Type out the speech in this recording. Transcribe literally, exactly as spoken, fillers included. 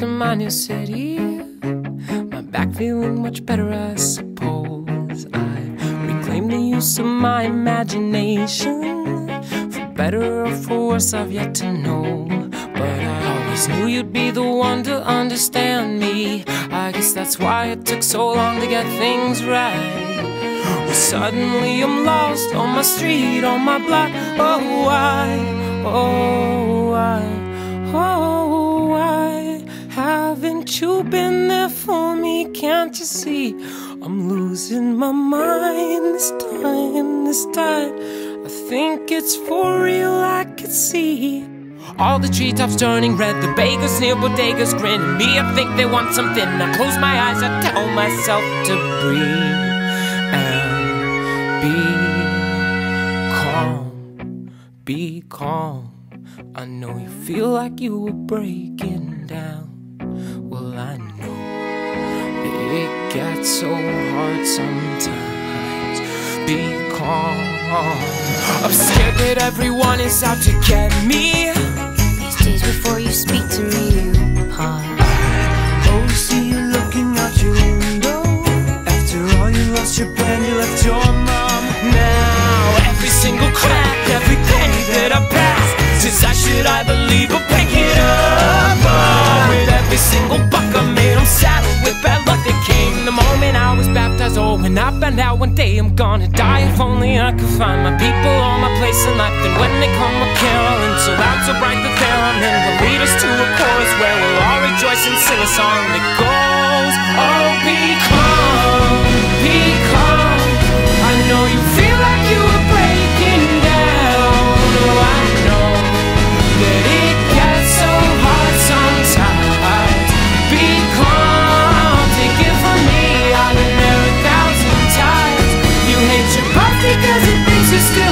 to my new city. My back feeling much better, I suppose. I reclaim the use of my imagination. For better or for worse, I've yet to know. But I always knew you'd be the one to understand me. I guess that's why it took so long to get things right. Well, suddenly I'm lost on my street, on my block. Oh, why, oh, why, oh, why haven't you been there for me? Can't you see I'm losing my mind this time, this time? I think it's for real, I could see all the treetops turning red, the beggars near bodegas grinning. Me, I think they want something. I close my eyes, I tell myself to breathe. Be calm, be calm. I know you feel like you were breaking down. Well, I know that it gets so hard sometimes. Be calm. I'm scared that everyone is out to get me. These days before you speak to me, you pause. Oh, see you looking out your window. After all, you lost your plan, you left your mom. Now, every single crack, every penny that I pass, since I should, I believe I'll pick it up. Oh, with every single buck I made, I'm saddled with bad luck that came the moment I was baptized. Oh, when I found out one day I'm gonna die. If only I could find my people or my place in life. Then when they come, we're caroling so loud, so bright that they're on. And will lead us to a chorus where we'll all rejoice and sing a song that goes, oh, be calm, be calm. I know you feel like you were breaking down. Oh, I know that it gets so hard sometimes. Be calm, take it from me. I've been there a thousand times. You hate your puppy because it thinks you're still